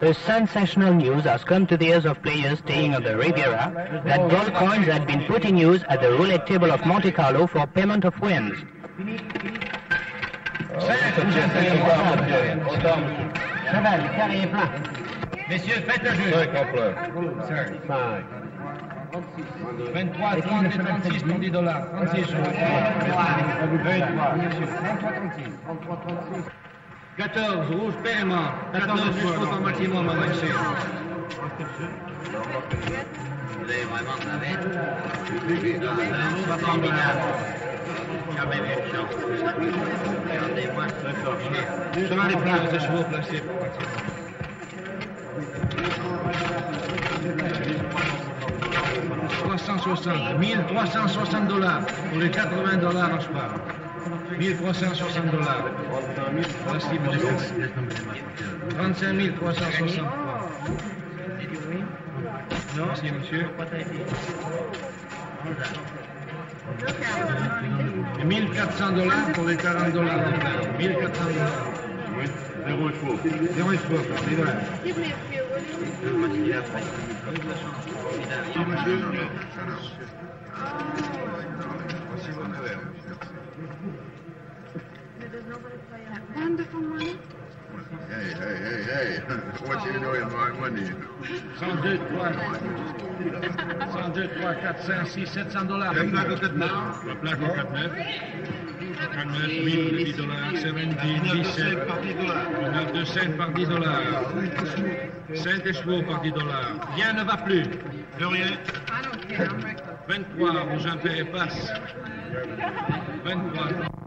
The sensational news has come to the ears of players staying on the Riviera that gold coins had been put in use at the roulette table of Monte Carlo for payment of wins. Messieurs, faites le jeu. 5. 23, 32, 36, $10. 36 jours. 14, rouge paiement. 14 jours au maximum, ma chère. Vous avez vraiment de la bête. Pas formidable. Jamais méchant. Regardez-moi. Je m'en ai plein de ces chevaux placés pour maximum. $1,360 pour les $80 en soir. $1,360. Voici mon nom. 35,360. Non, c'est monsieur. 1,400 pour les $40 en soir. $1,400. Zéro et faux. Wonderful money. Hey. What you doing with my money? 100, 200, 300, 400, 600, $700. $1,900, 70, 17. $1,900 par $10. 5 chevaux par $10. Rien ne va plus. De rien. 23, rouge impair passe. 23.